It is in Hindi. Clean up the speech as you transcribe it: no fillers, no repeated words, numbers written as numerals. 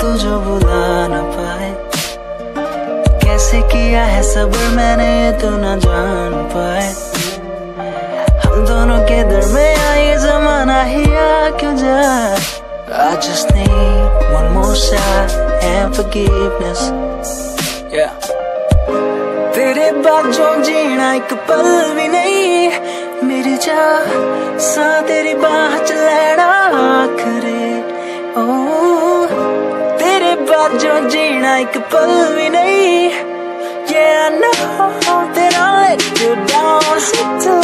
तुझे बुला ना पाए, कैसे किया है सब्र मैंने ये तू ना जान पाए। हम दोनों के दरमियां ये जमाना ही आ क्यों जाए। I just need one more shot and forgiveness, yeah. तेरे बाद जो जीना एक पल भी नहीं, मेरी जान सा तेरी बाह लड़ा करे। तेरे बाद जो जीना एक पल भी नहीं, yeah I know that I'll let you down.